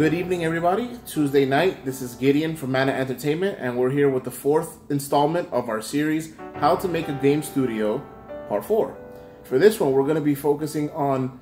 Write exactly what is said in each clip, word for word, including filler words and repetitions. Good evening, everybody. Tuesday night, this is Gideon from Manna Entertainment, and we're here with the fourth installment of our series, How to Make a Game Studio, Part four. For this one, we're going to be focusing on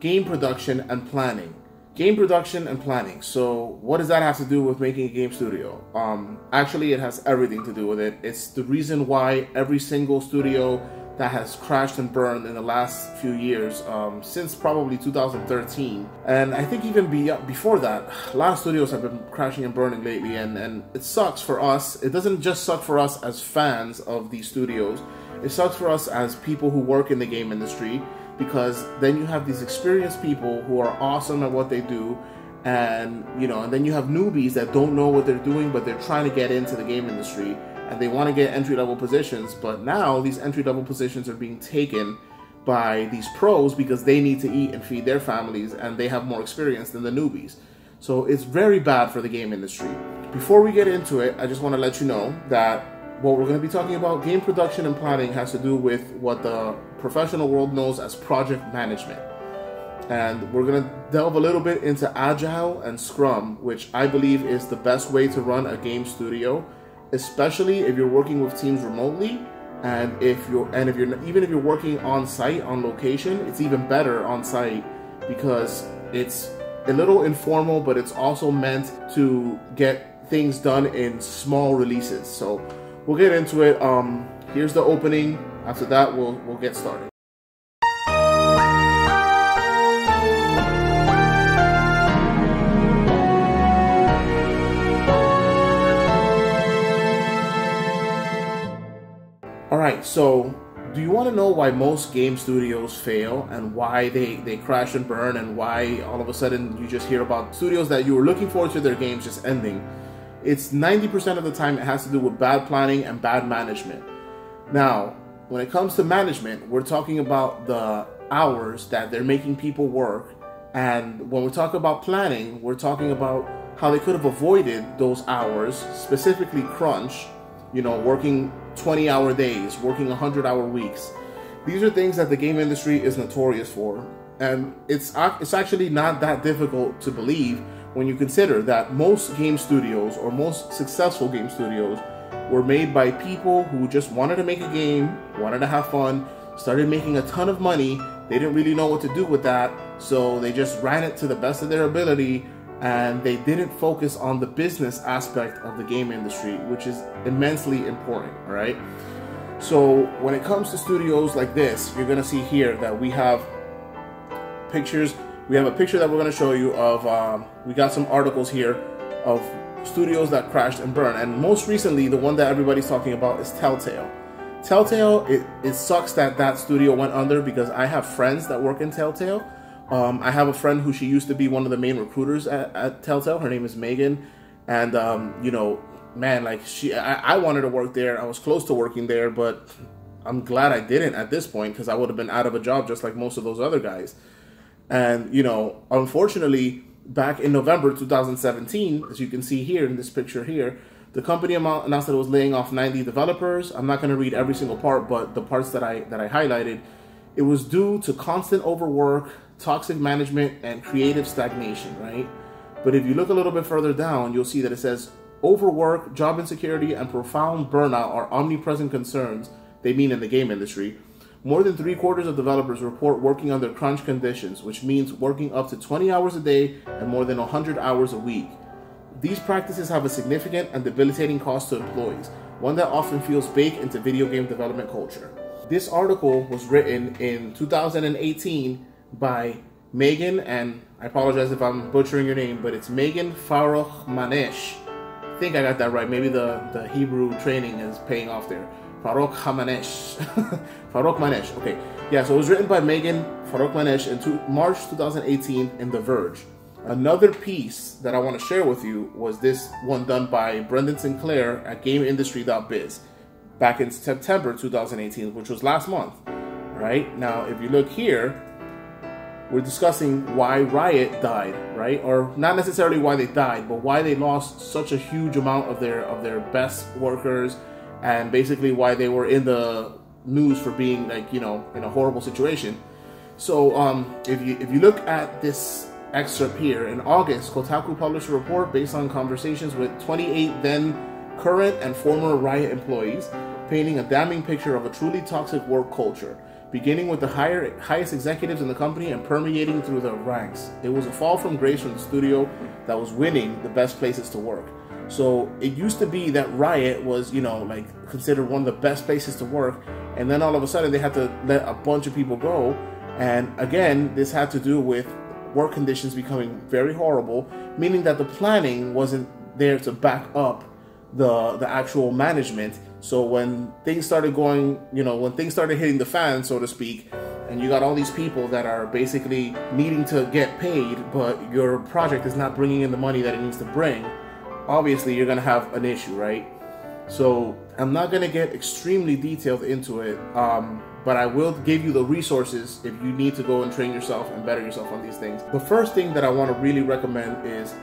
game production and planning. Game production and planning. So what does that have to do with making a game studio? Um, actually, it has everything to do with it. It's the reason why every single studio that has crashed and burned in the last few years, um, since probably two thousand thirteen. And I think even be before that, a lot of studios have been crashing and burning lately, and, and it sucks for us. It doesn't just suck for us as fans of these studios. It sucks for us as people who work in the game industry, because then you have these experienced people who are awesome at what they do, and you know, and then you have newbies that don't know what they're doing, but they're trying to get into the game industry. And they want to get entry-level positions, but now these entry-level positions are being taken by these pros because they need to eat and feed their families, and they have more experience than the newbies. So it's very bad for the game industry. Before we get into it, I just want to let you know that what we're going to be talking about, game production and planning, has to do with what the professional world knows as project management. And we're going to delve a little bit into Agile and Scrum, which I believe is the best way to run a game studio, especially if you're working with teams remotely, and if you're and if you're even if you're working on site, on location. It's even better on site because it's a little informal, but it's also meant to get things done in small releases. So we'll get into it. Um, here's the opening. After that, we'll we'll get started. Alright, so do you want to know why most game studios fail and why they, they crash and burn and why all of a sudden you just hear about studios that you were looking forward to their games just ending? It's ninety percent of the time it has to do with bad planning and bad management. Now, when it comes to management, we're talking about the hours that they're making people work, and when we talk about planning, we're talking about how they could have avoided those hours, specifically crunch, you know, working twenty hour days, working one hundred hour weeks. These are things that the game industry is notorious for, and it's it's actually not that difficult to believe when you consider that most game studios, or most successful game studios, were made by people who just wanted to make a game, wanted to have fun, started making a ton of money. They didn't really know what to do with that, so they just ran it to the best of their ability, and they didn't focus on the business aspect of the game industry, which is immensely important, right? So when it comes to studios like this, you're gonna see here that we have pictures. We have a picture that we're gonna show you of, um, we got some articles here of studios that crashed and burned. And most recently, the one that everybody's talking about is Telltale. Telltale, it, it sucks that that studio went under, because I have friends that work in Telltale. Um, I have a friend who she used to be one of the main recruiters at, at Telltale. Her name is Megan, and um, you know, man, like she, I, I wanted to work there. I was close to working there, but I'm glad I didn't at this point, because I would have been out of a job just like most of those other guys. And you know, unfortunately, back in November two thousand seventeen, as you can see here in this picture here, the company announced that it was laying off ninety developers. I'm not going to read every single part, but the parts that I that I highlighted, it was due to constant overwork, toxic management, and creative stagnation, right? But if you look a little bit further down, you'll see that it says overwork, job insecurity, and profound burnout are omnipresent concerns they mean in the game industry. More than three quarters of developers report working under crunch conditions, which means working up to twenty hours a day and more than one hundred hours a week. These practices have a significant and debilitating cost to employees, one that often feels baked into video game development culture. This article was written in two thousand eighteen by Megan, and I apologize if I'm butchering your name, but it's Megan Farokhmanesh. I think I got that right. Maybe the, the Hebrew training is paying off there. Farokhmanesh. Farokhmanesh. Okay. Yeah, so it was written by Megan Farokhmanesh in March two thousand eighteen in The Verge. Another piece that I want to share with you was this one done by Brendan Sinclair at game industry dot biz back in September two thousand eighteen, which was last month. Right? Now, if you look here, we're discussing why Riot died, right? Or not necessarily why they died, but why they lost such a huge amount of their of their best workers, and basically why they were in the news for being, like, you know, in a horrible situation. So um, if you if you look at this Excerpt here. In August, Kotaku published a report based on conversations with twenty-eight then current and former Riot employees, painting a damning picture of a truly toxic work culture, beginning with the higher, highest executives in the company and permeating through the ranks. It was a fall from grace from the studio that was winning the best places to work. So it used to be that Riot was, you know, like considered one of the best places to work, and then all of a sudden they had to let a bunch of people go. And again, this had to do with work conditions becoming very horrible, meaning that the planning wasn't there to back up the the actual management. So when things started going, you know, when things started hitting the fan, so to speak, and you got all these people that are basically needing to get paid, but your project is not bringing in the money that it needs to bring, obviously you're gonna have an issue, right? So I'm not gonna get extremely detailed into it, um, but I will give you the resources if you need to go and train yourself and better yourself on these things. The first thing that I wanna really recommend is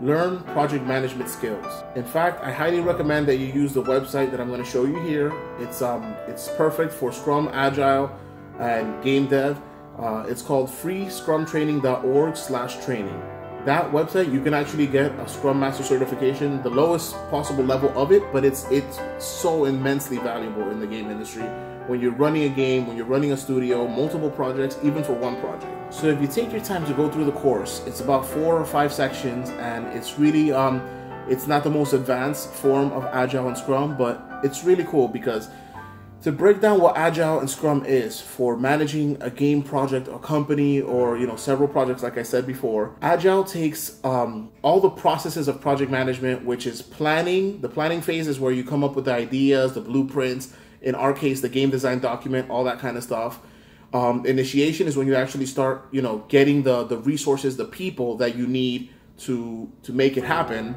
learn project management skills. In fact, I highly recommend that you use the website that I'm gonna show you here. It's, um, it's perfect for Scrum, Agile, and Game Dev. Uh, it's called free scrum training dot org slash training. That website, you can actually get a Scrum Master certification, the lowest possible level of it, but it's it's so immensely valuable in the game industry. When you're running a game, when you're running a studio, multiple projects, even for one project. So if you take your time to go through the course, it's about four or five sections, and it's really, um, it's not the most advanced form of Agile and Scrum, but it's really cool because to break down what Agile and Scrum is for managing a game project, a company, or, you know, several projects, like I said before, Agile takes um, all the processes of project management, which is planning. The planning phase is where you come up with the ideas, the blueprints, in our case, the game design document, all that kind of stuff. Um, initiation is when you actually start, you know, getting the, the resources, the people that you need to, to make it happen.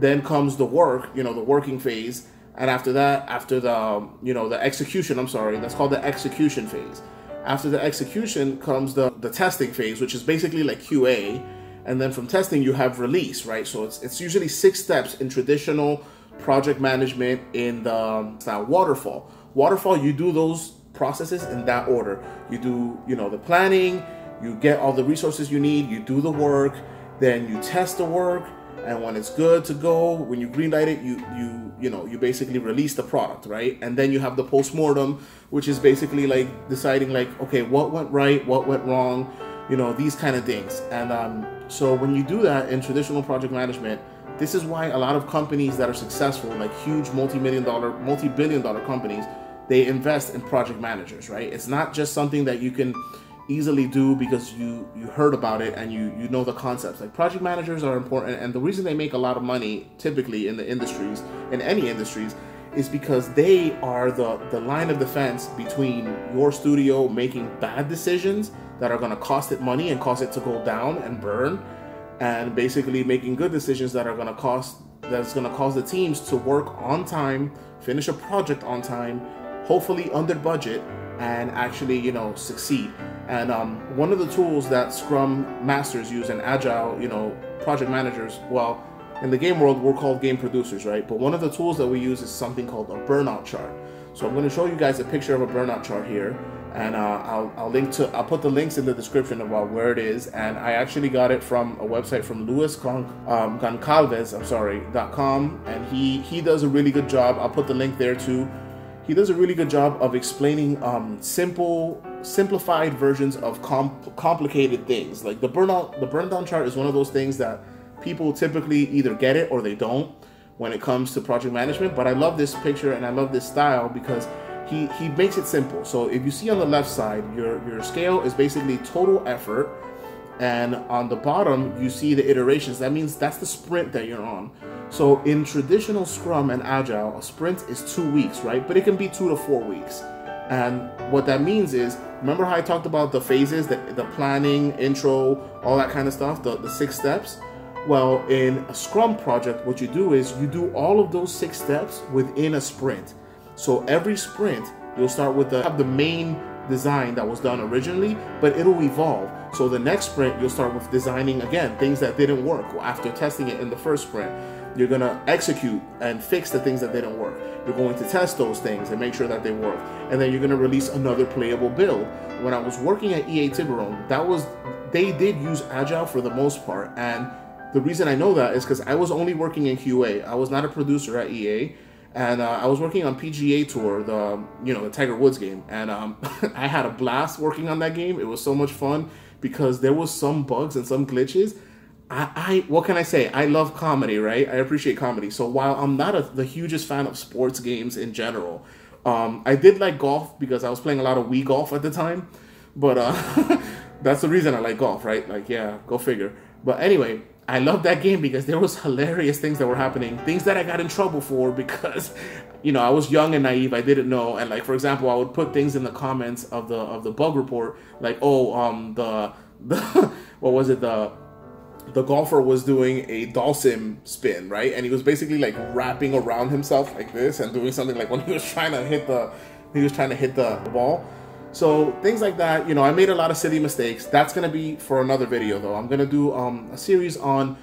Then comes the work, you know, the working phase. And after that, after the, you know, the execution, I'm sorry, that's called the execution phase. After the execution comes the, the testing phase, which is basically like Q A. And then from testing, you have release, right? So it's, it's usually six steps in traditional project management in the that waterfall. Waterfall, you do those processes in that order. You do, you know, the planning, you get all the resources you need, you do the work, then you test the work. And when it's good to go, when you greenlight it, you, you, you know, you basically release the product, right? And then you have the postmortem, which is basically like deciding like, okay, what went right, what went wrong, you know, these kind of things. And um, so when you do that in traditional project management, this is why a lot of companies that are successful, like huge multi-million dollar, multi-billion dollar companies, they invest in project managers, right? It's not just something that you can easily do because you you heard about it and you you know the concepts. Like project managers are important, and the reason they make a lot of money typically in the industries, in any industries, is because they are the the line of defense between your studio making bad decisions that are going to cost it money and cause it to go down and burn, and basically making good decisions that are going to cost that's going to cause the teams to work on time, finish a project on time, hopefully under budget, and actually, you know, succeed. And um, one of the tools that Scrum Masters use and Agile, you know, project managers, well, in the game world, we're called game producers, right? But one of the tools that we use is something called a burnout chart. So I'm going to show you guys a picture of a burnout chart here, and uh, I'll, I'll link to, I'll put the links in the description about where it is. And I actually got it from a website from Luis um, Goncalves, I'm sorry, .com, and he he does a really good job. I'll put the link there too. He does a really good job of explaining um, simple, simplified versions of comp complicated things. Like the burnout, the burn down chart is one of those things that people typically either get it or they don't when it comes to project management. But I love this picture and I love this style because he he makes it simple. So if you see on the left side, your your scale is basically total effort, and on the bottom you see the iterations. That means that's the sprint that you're on. So in traditional Scrum and Agile, a sprint is two weeks, right? But it can be two to four weeks. And what that means is, remember how I talked about the phases, the, the planning, intro, all that kind of stuff, the, the six steps? Well, in a Scrum project, what you do is you do all of those six steps within a sprint. So every sprint, you'll start with the, have the main design that was done originally, but it'll evolve. So the next sprint, you'll start with designing again, things that didn't work after testing it in the first sprint. You're gonna execute and fix the things that didn't work. You're going to test those things and make sure that they work. And then you're gonna release another playable build. When I was working at E A Tiburon, that was they did use Agile for the most part. And the reason I know that is because I was only working in Q A. I was not a producer at E A. And uh, I was working on P G A Tour, the you know the Tiger Woods game, and um, I had a blast working on that game. It was so much fun because there was some bugs and some glitches. I, I what can I say? I love comedy, right? I appreciate comedy. So while I'm not a, the hugest fan of sports games in general, um, I did like golf because I was playing a lot of Wii Golf at the time. But uh, that's the reason I like golf, right? Like, yeah, go figure. But anyway, I loved that game because there was hilarious things that were happening, things that I got in trouble for because, you know, I was young and naive. I didn't know. And like, for example, I would put things in the comments of the of the bug report, like, oh, um, the the what was it? The the golfer was doing a Dhalsim spin, right? And he was basically like wrapping around himself like this and doing something like when he was trying to hit the he was trying to hit the ball. So things like that, you know, I made a lot of silly mistakes. That's going to be for another video, though. I'm going to do um, a series on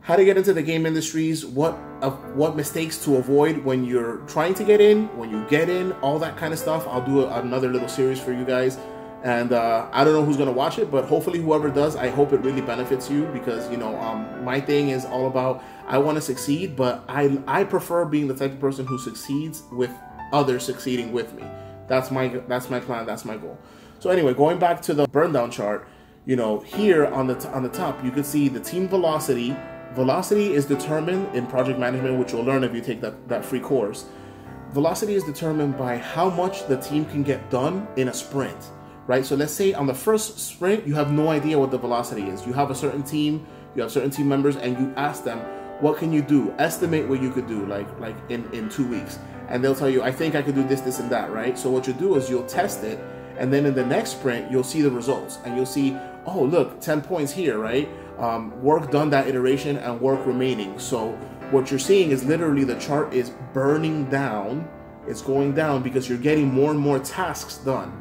how to get into the game industries, what uh, what mistakes to avoid when you're trying to get in, when you get in, all that kind of stuff. I'll do a, another little series for you guys. And uh, I don't know who's going to watch it, but hopefully whoever does, I hope it really benefits you because, you know, um, my thing is all about I want to succeed, but I, I prefer being the type of person who succeeds with others succeeding with me. That's my that's my plan. That's my goal. So anyway, going back to the burn down chart, you know, here on the on the top, you can see the team velocity. Velocity is determined in project management, which you'll learn if you take that, that free course. Velocity is determined by how much the team can get done in a sprint, right? So let's say on the first sprint, you have no idea what the velocity is. You have a certain team, you have certain team members, and you ask them, what can you do? Estimate what you could do, like like in, in two weeks. And they'll tell you, I think I could do this, this, and that, right? So what you do is you'll test it, and then in the next sprint, you'll see the results. And you'll see, oh, look, ten points here, right? Um, work done that iteration and work remaining. So what you're seeing is literally the chart is burning down. It's going down because you're getting more and more tasks done.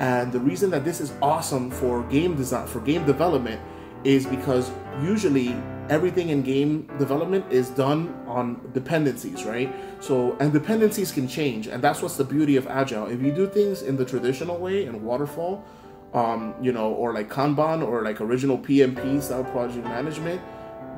And the reason that this is awesome for game design, for game development, is because usually everything in game development is done on dependencies, right? So, and dependencies can change, and that's what's the beauty of Agile. If you do things in the traditional way, in waterfall, um, you know, or like Kanban, or like original P M P style project management,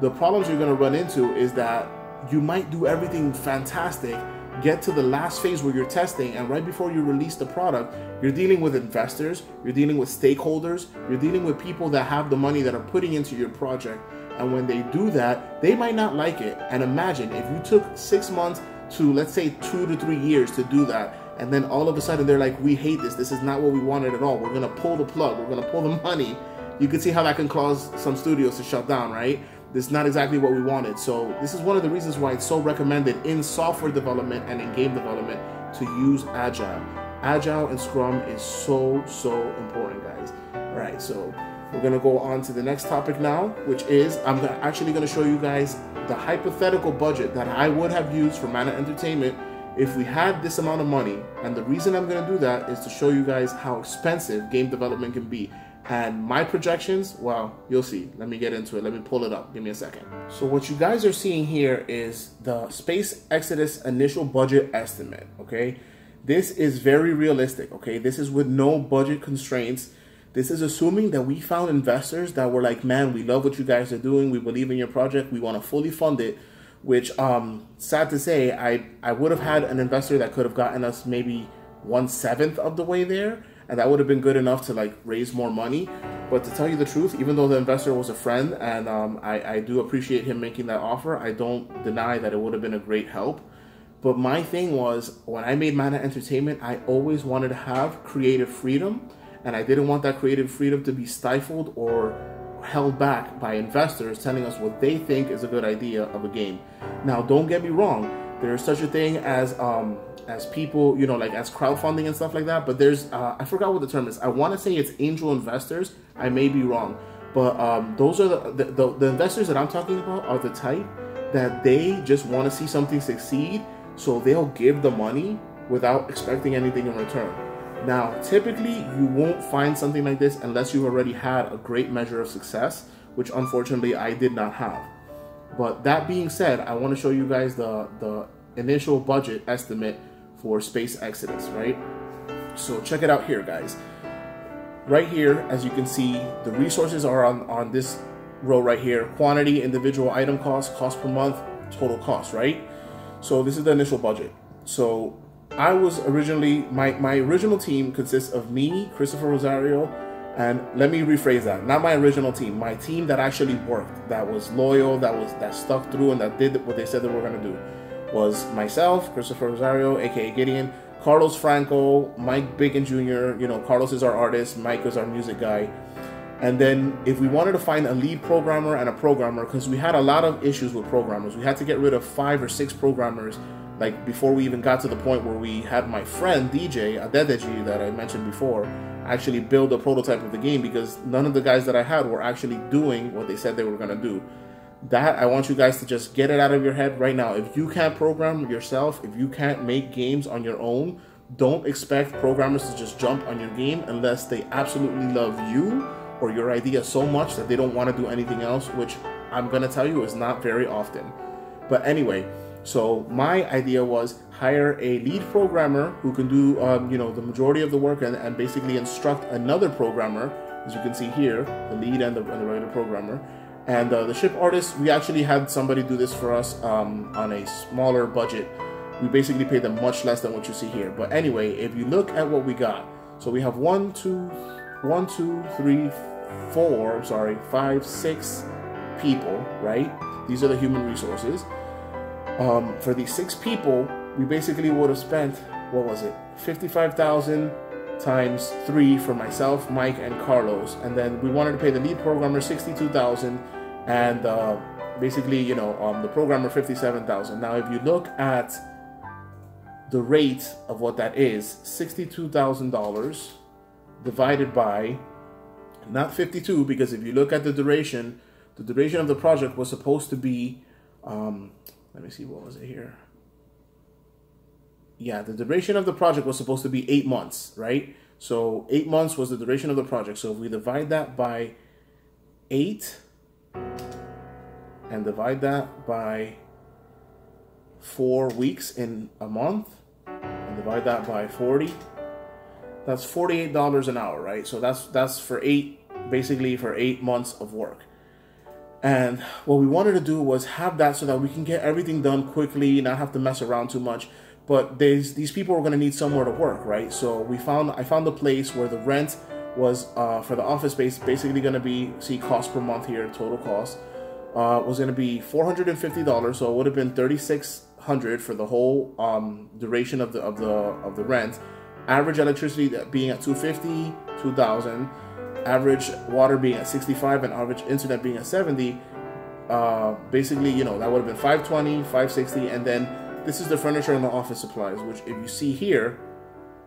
the problems you're gonna run into is that you might do everything fantastic, get to the last phase where you're testing, and right before you release the product, you're dealing with investors, you're dealing with stakeholders, you're dealing with people that have the money that are putting into your project. And when they do that, they might not like it. And imagine if you took six months to, let's say, two to three years to do that, and then all of a sudden they're like, we hate this, this is not what we wanted at all, we're gonna pull the plug, we're gonna pull the money. You can see how that can cause some studios to shut down, right? This is not exactly what we wanted. So this is one of the reasons why it's so recommended in software development and in game development to use Agile. Agile and Scrum is so, so important, guys. All right, so we're gonna go on to the next topic now, which is I'm actually gonna show you guys the hypothetical budget that I would have used for Manna Entertainment if we had this amount of money. And the reason I'm gonna do that is to show you guys how expensive game development can be. And my projections, well, you'll see. Let me get into it. Let me pull it up. Give me a second. So what you guys are seeing here is the Space Exodus initial budget estimate, okay? This is very realistic, okay? This is with no budget constraints. This is assuming that we found investors that were like, man, we love what you guys are doing. We believe in your project. We want to fully fund it, which, um, sad to say, I, I would have had an investor that could have gotten us maybe one-seventh of the way there, and that would have been good enough to like raise more money. But to tell you the truth, even though the investor was a friend, and um, I, I do appreciate him making that offer, I don't deny that it would have been a great help. But my thing was, when I made Manna Entertainment, I always wanted to have creative freedom. And I didn't want that creative freedom to be stifled or held back by investors telling us what they think is a good idea of a game. Now, don't get me wrong. There's such a thing as um, as people, you know, like as crowdfunding and stuff like that. But there's, uh, I forgot what the term is. I want to say it's angel investors. I may be wrong. But um, those are the the, the the investors that I'm talking about are the type that they just want to see something succeed. So they'll give the money without expecting anything in return. Now, typically, you won't find something like this unless you've already had a great measure of success, which unfortunately I did not have. But that being said, I want to show you guys the, the initial budget estimate for Space Exodus, right? So check it out here, guys. right here, as you can see, the resources are on, on this row right here. Quantity, individual item cost, cost per month, total cost, right? So this is the initial budget. So I was originally, my, my original team consists of me, Christopher Rosario, and let me rephrase that, not my original team, my team that actually worked, that was loyal, that was that stuck through and that did what they said they were gonna do, was myself, Christopher Rosario, A K A Gideon, Carlos Franco, Mike Bacon Junior, you know, Carlos is our artist, Mike is our music guy. And then if we wanted to find a lead programmer and a programmer, because we had a lot of issues with programmers, we had to get rid of five or six programmers, like before we even got to the point where we had my friend D J, Adedeji, that I mentioned before, actually build a prototype of the game, because none of the guys that I had were actually doing what they said they were going to do. That, I want you guys to just get it out of your head right now. If you can't program yourself, if you can't make games on your own, don't expect programmers to just jump on your game unless they absolutely love you or your idea so much that they don't want to do anything else, which I'm going to tell you is not very often. But anyway, so my idea was hire a lead programmer who can do um, you know, the majority of the work and, and basically instruct another programmer, as you can see here, the lead and the, and the regular programmer. And uh, the ship artist, we actually had somebody do this for us um, on a smaller budget. We basically paid them much less than what you see here. But anyway, if you look at what we got, so we have one, two, one, two, three, four, sorry, five, six people, right? These are the human resources. Um, for these six people, we basically would have spent, what was it, fifty-five thousand times three for myself, Mike, and Carlos. And then we wanted to pay the lead programmer sixty-two thousand and uh, basically, you know, um, the programmer fifty-seven thousand. Now, if you look at the rate of what that is, sixty-two thousand dollars divided by, not fifty-two, because if you look at the duration, the duration of the project was supposed to be, um, let me see, what was it here? Yeah, the duration of the project was supposed to be eight months, right? So eight months was the duration of the project. So if we divide that by eight and divide that by four weeks in a month and divide that by forty, that's forty-eight dollars an hour, right? So that's, that's for eight, basically for eight months of work. And what we wanted to do was have that so that we can get everything done quickly, not have to mess around too much. But these these people were going to need somewhere to work, right? So we found I found a place where the rent was uh, for the office space basically going to be, see cost per month here, total cost uh, was going to be four hundred fifty dollars. So it would have been thirty-six hundred dollars for the whole um, duration of the of the of the rent. Average electricity being at two hundred fifty dollars, two thousand dollars. Average water being at sixty-five dollars and average internet being at seventy dollars. Uh, basically, you know, that would have been five hundred twenty dollars, five hundred sixty dollars, and then. This is the furniture and the office supplies, which if you see here,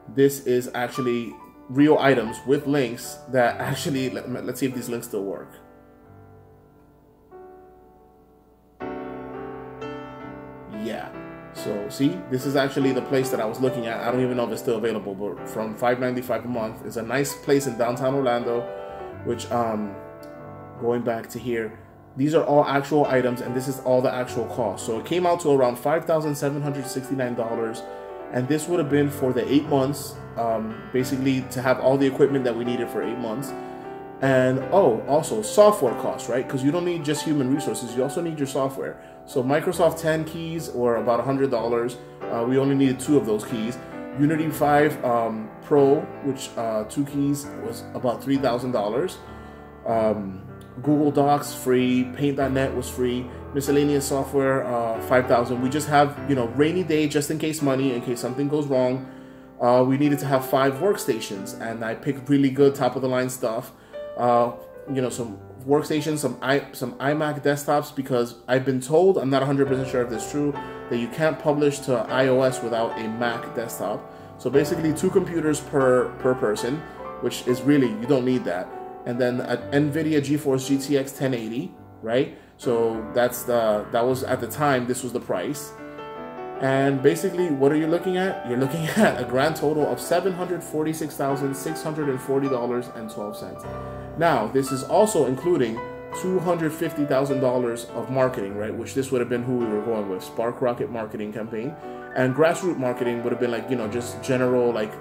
this is actually real items with links that actually, let, let's see if these links still work. Yeah, so see, this is actually the place that I was looking at. I don't even know if it's still available, but from five ninety-five a month, it's a nice place in downtown Orlando, which um, going back to here, these are all actual items, and this is all the actual cost. So it came out to around five thousand seven hundred sixty-nine dollars, and this would have been for the eight months, um, basically to have all the equipment that we needed for eight months. And oh, also software costs, right? Because you don't need just human resources, you also need your software. So Microsoft ten keys or about one hundred dollars. Uh, we only needed two of those keys. Unity five um, Pro, which uh, two keys was about three thousand dollars. Um, Google Docs free, paint dot net was free, miscellaneous software uh, five thousand. We just have, you know, rainy day just in case money, in case something goes wrong. Uh, we needed to have five workstations, and I picked really good top of the line stuff. Uh, you know, some workstations, some i some iMac desktops, because I've been told, I'm not one hundred percent sure if this is true, that you can't publish to iOS without a Mac desktop. So basically two computers per per person, which is really, you don't need that. And then an NVIDIA GeForce G T X ten eighty, right? So that's the, that was at the time, this was the price. And basically, what are you looking at? You're looking at a grand total of seven hundred forty-six thousand six hundred forty dollars and twelve cents. Now, this is also including two hundred fifty thousand dollars of marketing, right? Which this would have been who we were going with, Spark Rocket Marketing campaign. And grassroots marketing would have been like, you know, just general, like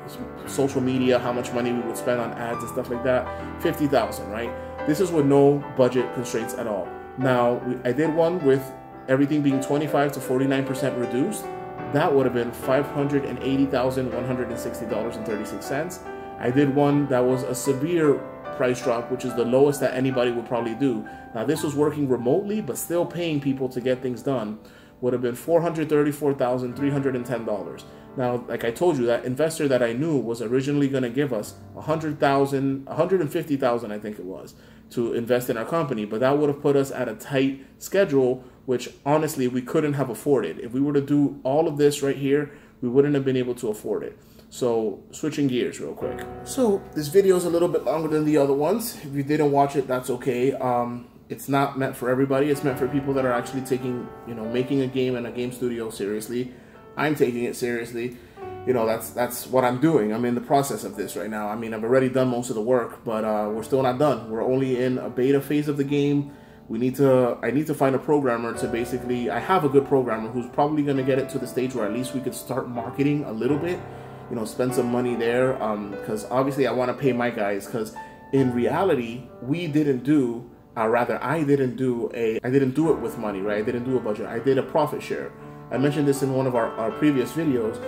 social media, how much money we would spend on ads and stuff like that, fifty thousand, right? This is with no budget constraints at all. Now, we, I did one with everything being twenty-five to forty-nine percent reduced. That would have been five hundred eighty thousand one hundred sixty dollars and thirty-six cents. I did one that was a severe price drop, which is the lowest that anybody would probably do. Now, this was working remotely, but still paying people to get things done, would have been four hundred thirty-four thousand three hundred ten dollars. Now, like I told you, that investor that I knew was originally going to give us one hundred thousand dollars, one hundred fifty thousand dollars, I think it was, to invest in our company, but that would have put us at a tight schedule, which honestly, we couldn't have afforded. If we were to do all of this right here, we wouldn't have been able to afford it. So switching gears real quick. So this video is a little bit longer than the other ones. If you didn't watch it, that's okay. Um, it's not meant for everybody. It's meant for people that are actually taking, you know, making a game and a game studio seriously. I'm taking it seriously. You know, that's that's what I'm doing. I'm in the process of this right now. I mean, I've already done most of the work, but uh, we're still not done. We're only in a beta phase of the game. We need to, I need to find a programmer to basically, I have a good programmer who's probably gonna get it to the stage where at least we could start marketing a little bit, you know, spend some money there. Um, cause obviously I wanna pay my guys, cause in reality, we didn't do, or rather I didn't do a, I didn't do it with money, right? I didn't do a budget, I did a profit share. I mentioned this in one of our, our previous videos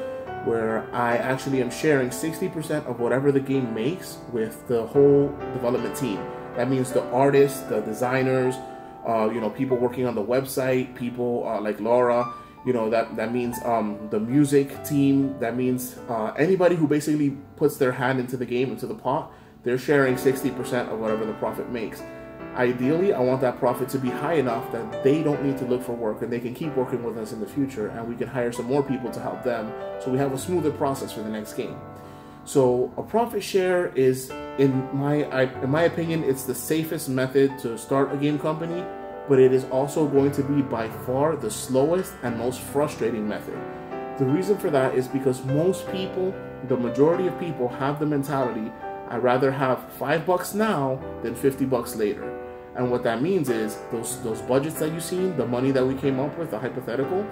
where I actually am sharing sixty percent of whatever the game makes with the whole development team. That means the artists, the designers, uh, you know, people working on the website, people uh, like Laura, you know, that, that means um, the music team, that means uh, anybody who basically puts their hand into the game, into the pot, they're sharing sixty percent of whatever the profit makes. Ideally, I want that profit to be high enough that they don't need to look for work and they can keep working with us in the future, and we can hire some more people to help them so we have a smoother process for the next game. So a profit share is, in my I, in my opinion, it's the safest method to start a game company, but it is also going to be by far the slowest and most frustrating method. The reason for that is because most people, the majority of people, have the mentality, I'd rather have five bucks now than fifty bucks later. And what that means is those, those budgets that you've seen, the money that we came up with, the hypothetical,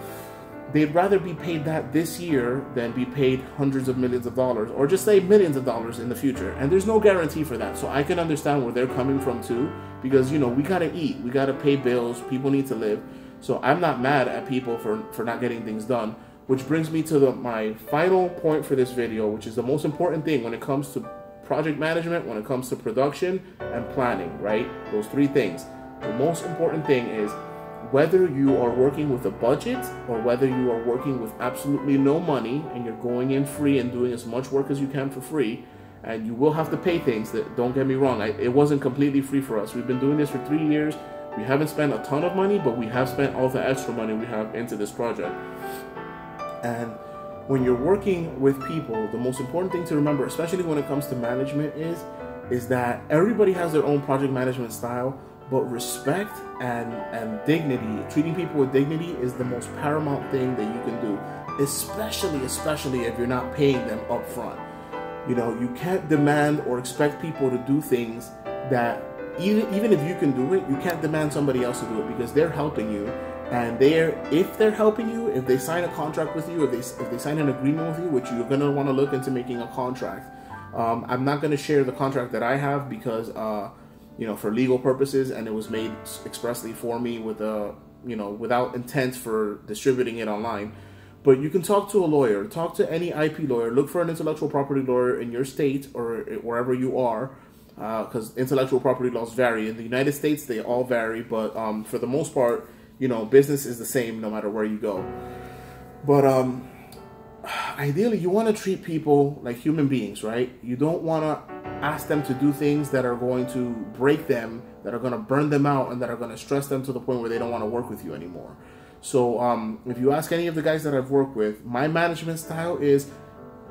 they'd rather be paid that this year than be paid hundreds of millions of dollars, or just say millions of dollars in the future. And there's no guarantee for that. So I can understand where they're coming from too, because, you know, we gotta eat, we gotta pay bills, people need to live. So I'm not mad at people for, for not getting things done, which brings me to the, my final point for this video, which is the most important thing when it comes to project management, when it comes to production and planning, right? Those three things. The most important thing is whether you are working with a budget or whether you are working with absolutely no money and you're going in free and doing as much work as you can for free, and you will have to pay things. That, don't get me wrong, I, it wasn't completely free for us. We've been doing this for three years. We haven't spent a ton of money, but we have spent all the extra money we have into this project. And when you're working with people, the most important thing to remember, especially when it comes to management, is, is that everybody has their own project management style. But respect and, and dignity, treating people with dignity is the most paramount thing that you can do, especially, especially if you're not paying them up front. You know, you can't demand or expect people to do things that, even, even if you can do it, you can't demand somebody else to do it, because they're helping you. And they're, if they're helping you, if they sign a contract with you, if they, if they sign an agreement with you, which you're gonna wanna look into making a contract. Um, I'm not gonna share the contract that I have because, uh, you know, for legal purposes, and it was made expressly for me with a, you know, without intent for distributing it online. But you can talk to a lawyer, talk to any I P lawyer, look for an intellectual property lawyer in your state or wherever you are, because uh, intellectual property laws vary. In the United States, they all vary, but um, for the most part, you know, business is the same no matter where you go. But um, ideally, you want to treat people like human beings, right? You don't want to ask them to do things that are going to break them, that are going to burn them out, and that are going to stress them to the point where they don't want to work with you anymore. So um, if you ask any of the guys that I've worked with, my management style is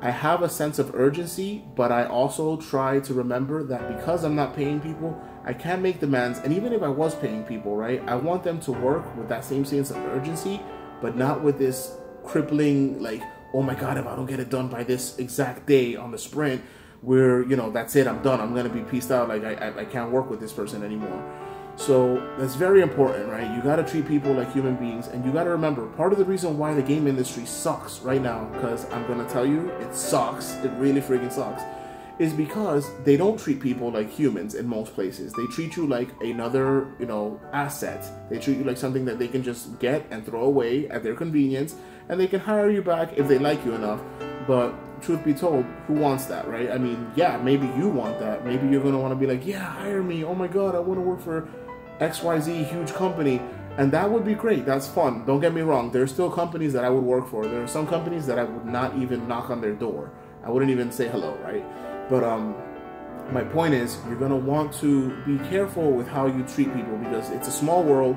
I have a sense of urgency, but I also try to remember that because I'm not paying people, I can't make demands. And even if I was paying people, right, I want them to work with that same sense of urgency, but not with this crippling, like, oh my God, if I don't get it done by this exact day on the sprint, where, you know, that's it, I'm done, I'm gonna be peaced out, like I, I, I can't work with this person anymore. So that's very important, right? You gotta treat people like human beings, and you gotta remember, part of the reason why the game industry sucks right now, because I'm gonna tell you, it sucks, it really freaking sucks, is because they don't treat people like humans in most places. They treat you like another, you know, asset. They treat you like something that they can just get and throw away at their convenience, and they can hire you back if they like you enough. But truth be told, who wants that, right? I mean, yeah, maybe you want that. Maybe you're gonna wanna be like, yeah, hire me. Oh my God, I wanna work for X Y Z huge company. And that would be great, that's fun. Don't get me wrong, there are still companies that I would work for. There are some companies that I would not even knock on their door. I wouldn't even say hello, right? But um, my point is, you're gonna want to be careful with how you treat people, because it's a small world,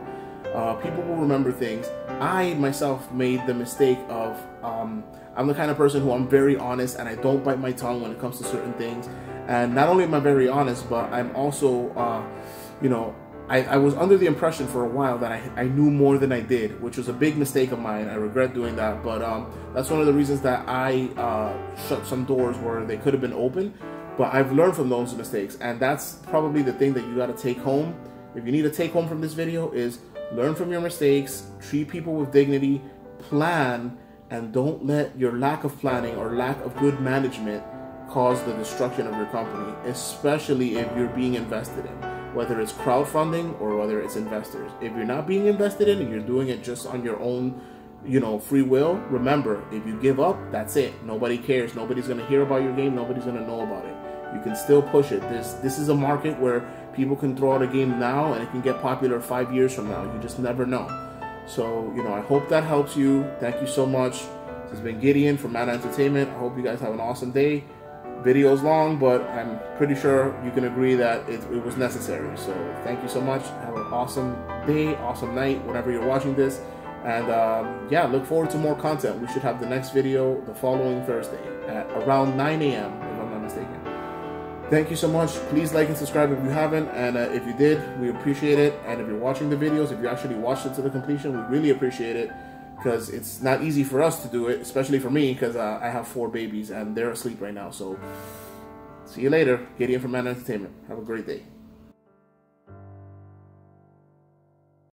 uh, people will remember things. I myself made the mistake of, um, I'm the kind of person who I'm very honest, and I don't bite my tongue when it comes to certain things. And not only am I very honest, but I'm also, uh, you know, I, I was under the impression for a while that I, I knew more than I did, which was a big mistake of mine. I regret doing that, but um, that's one of the reasons that I uh, shut some doors where they could have been open. But I've learned from those mistakes, and that's probably the thing that you gotta take home. If you need to take home from this video is learn from your mistakes, treat people with dignity, plan, and don't let your lack of planning or lack of good management cause the destruction of your company, especially if you're being invested in, whether it's crowdfunding or whether it's investors. If you're not being invested in and you're doing it just on your own, you know, free will, remember, if you give up, that's it. Nobody cares. Nobody's gonna hear about your game. Nobody's gonna know about it. You can still push it. This, this is a market where people can throw out a game now and it can get popular five years from now. You just never know. So, you know, I hope that helps you. Thank you so much. This has been Gideon from Manna Entertainment. I hope you guys have an awesome day. Video's long, but I'm pretty sure you can agree that it, it was necessary. So thank you so much. Have an awesome day, awesome night, whenever you're watching this. And um, yeah, look forward to more content. We should have the next video the following Thursday at around nine A M if I'm not mistaken. Thank you so much. Please like and subscribe if you haven't, and uh, if you did, we appreciate it. And if you're watching the videos, if you actually watched it to the completion, we really appreciate it, because it's not easy for us to do it, especially for me, because uh, I have four babies and they're asleep right now. So see you later. Gideon from Manna Entertainment. Have a great day.